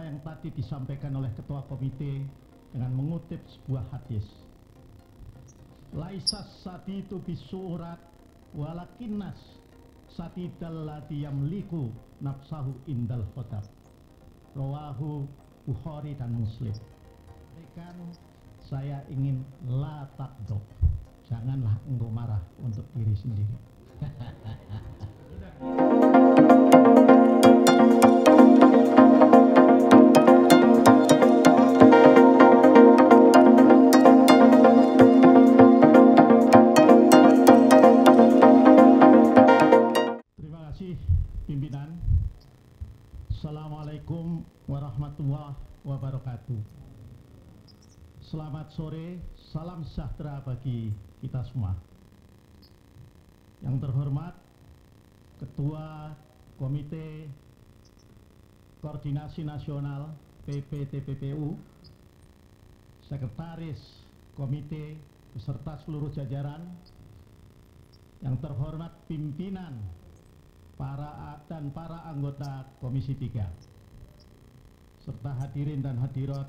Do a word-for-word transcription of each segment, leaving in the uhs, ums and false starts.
apa yang tadi disampaikan oleh ketua komite dengan mengutip sebuah hadis. Laisas saditu bisurat walakinnas sadidal ladhi yamliku nafsahu indal khotab. Rawahu Bukhari dan Muslim. Saya ingin la takdob, janganlah engkau marah untuk diri sendiri. Pimpinan, assalamualaikum warahmatullahi wabarakatuh. Selamat sore, salam sejahtera bagi kita semua. Yang terhormat Ketua Komite Koordinasi Nasional P P T P P U, Sekretaris Komite beserta seluruh jajaran, yang terhormat pimpinan para dan para anggota Komisi tiga, serta hadirin dan hadirat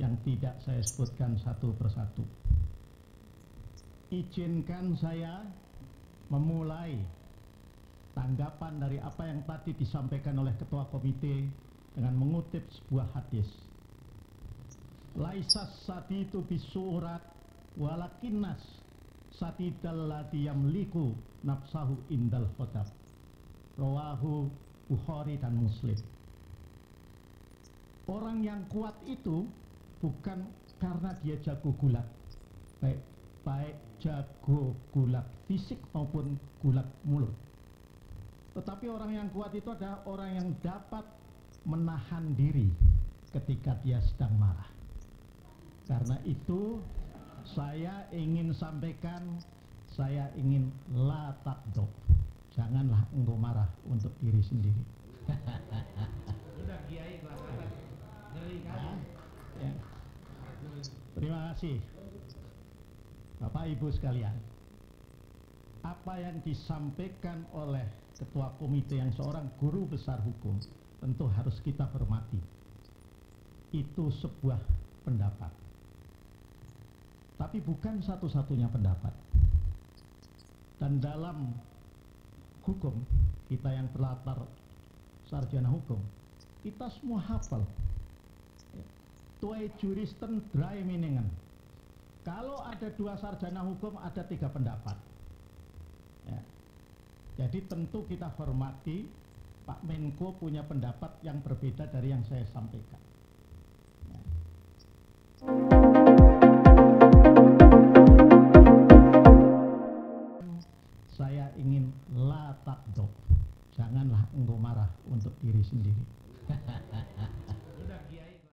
yang tidak saya sebutkan satu persatu. Izinkan saya memulai tanggapan dari apa yang tadi disampaikan oleh ketua komite dengan mengutip sebuah hadis. Laisas saditu bisurat walakinnas sadidal ladhi yamliku nafsahu indal khotab. Rawahu Bukhari dan Muslim. Orang yang kuat itu bukan karena dia jago gulat, baik, baik jago gulat fisik maupun gulat mulut. Tetapi orang yang kuat itu adalah orang yang dapat menahan diri ketika dia sedang marah. Karena itu saya ingin sampaikan, saya ingin la takdob, janganlah engkau marah untuk diri sendiri. Ya. Terima kasih Bapak Ibu sekalian. Apa yang disampaikan oleh ketua komite yang seorang guru besar hukum tentu harus kita hormati. Itu sebuah pendapat, tapi bukan satu-satunya pendapat. Dan dalam hukum, kita yang berlatar sarjana hukum, kita semua hafal tuai juristen dry meaningan. Kalau ada dua sarjana hukum, ada tiga pendapat ya. Jadi tentu kita hormati Pak Menko punya pendapat yang berbeda dari yang saya sampaikan ya. Saya ingin la takdob, janganlah engkau marah untuk diri sendiri.